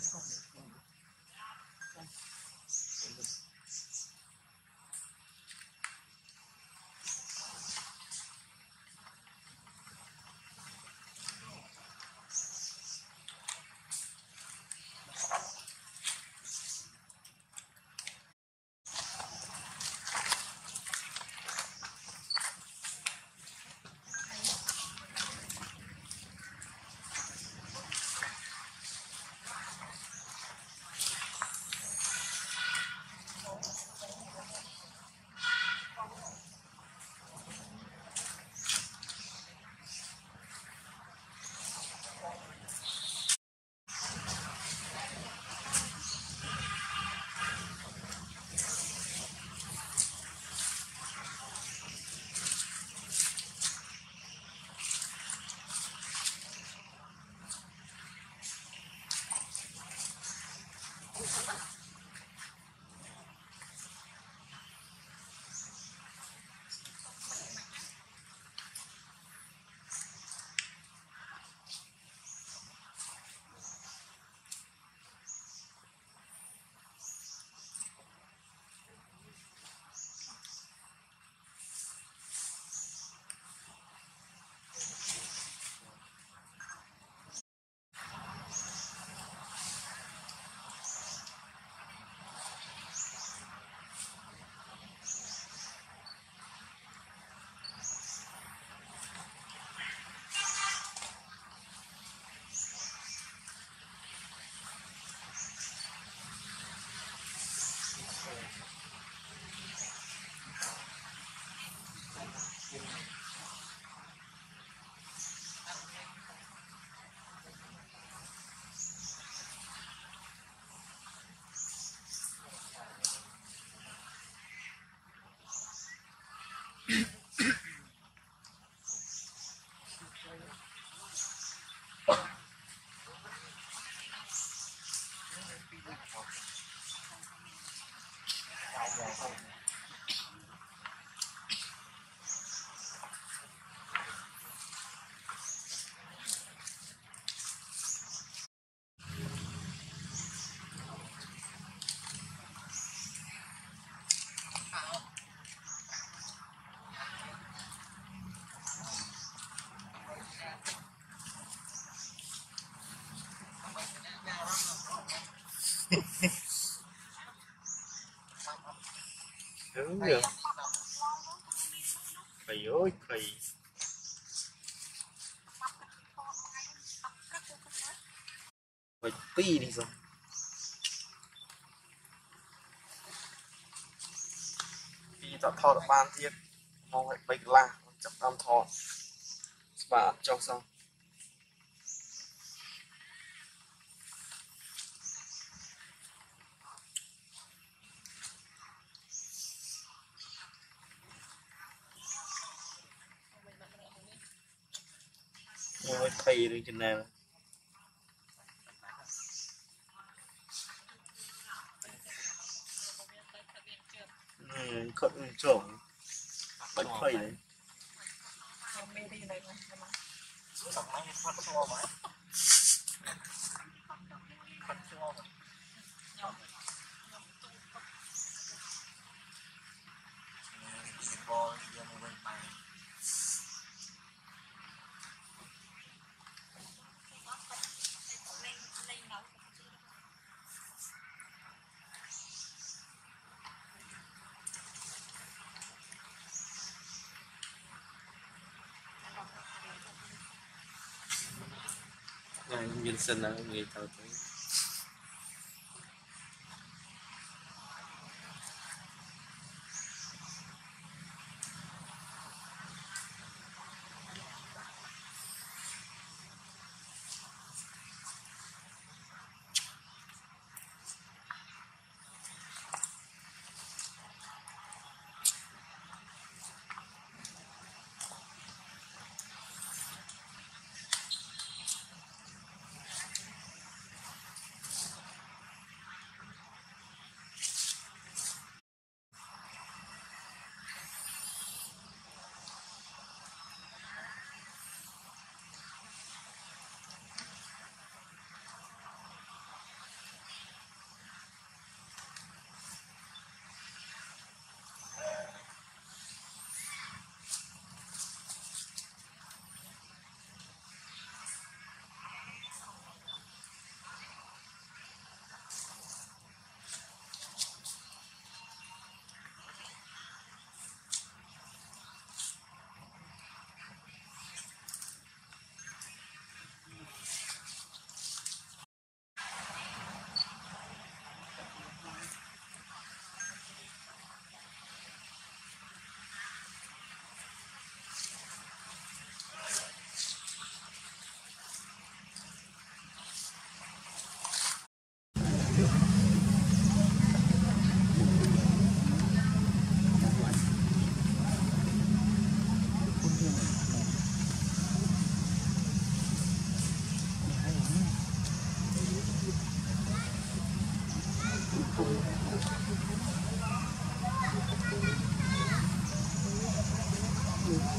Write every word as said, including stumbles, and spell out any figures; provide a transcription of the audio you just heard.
Gracias. Đúng rồi. Thầy ơi thầy. Mày tí đi rồi. Tí tạo thọ được ban thiên. Mong lại bạch là chấp tam thọ. Và trong xong. Thầy đi trên này khẩn trộn bánh thầy đấy nhân sinh là người thợ tới you.